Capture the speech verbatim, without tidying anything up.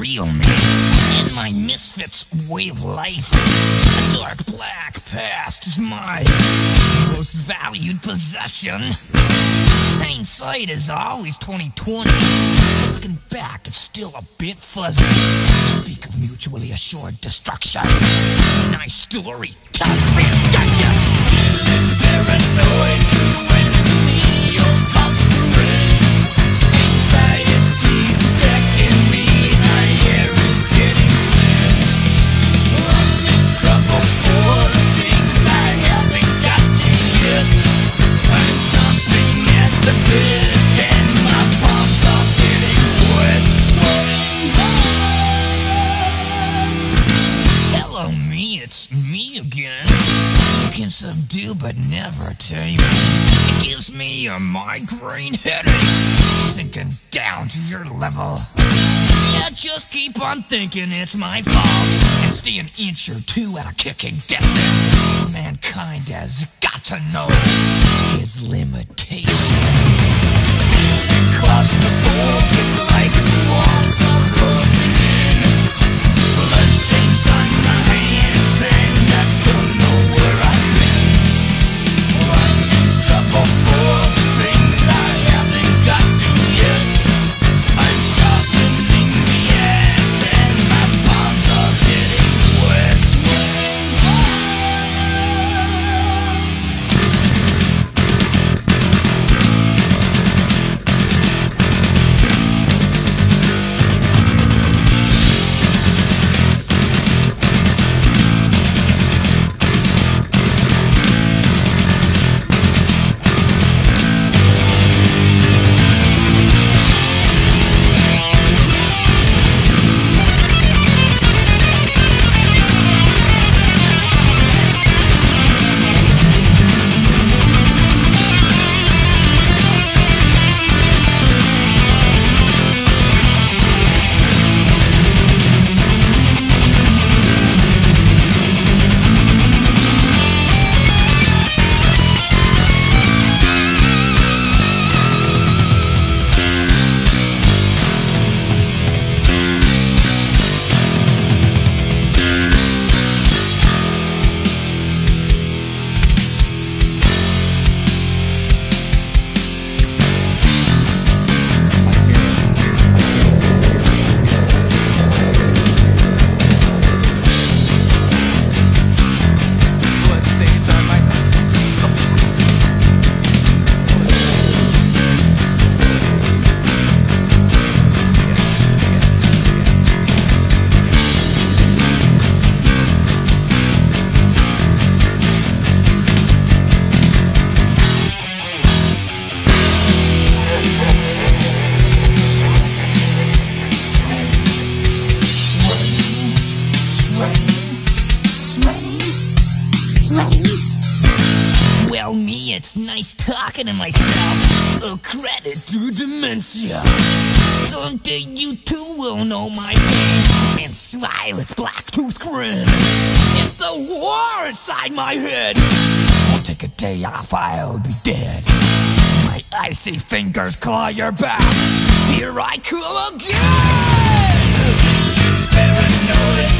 real me. In my misfits way of life, a dark black past is my most valued possession. Hindsight is always twenty twenty. Looking back, it's still a bit fuzzy. Speak of mutually assured destruction. Nice story, Cosby's Digest. Paranoid, true enemy of posturing. Anxiety's attacking me. My air is getting thin. I'm in trouble for the things I haven't got to yet. I'm jumping at the bit and my palms are getting wet. Hello me, it's me again. Can subdue but never tame. It gives me a migraine headache, sinking down to your level. Yeah, just keep on thinking it's my fault, and stay an inch or two out of kicking distance. Mankind has got to know his limitations. Claustrophobic like walls are closing in. Blood stains on my hands and I don't know where I am. Trouble for the things I haven't got to yet. I'm sharpening the ass and my palms are getting wet. To myself, a credit to dementia. Someday you too will know my pain and smile its black tooth grin. If the war inside my head won't take a day off, I'll be dead. My icy fingers claw your back. Here I come again. Paranoid.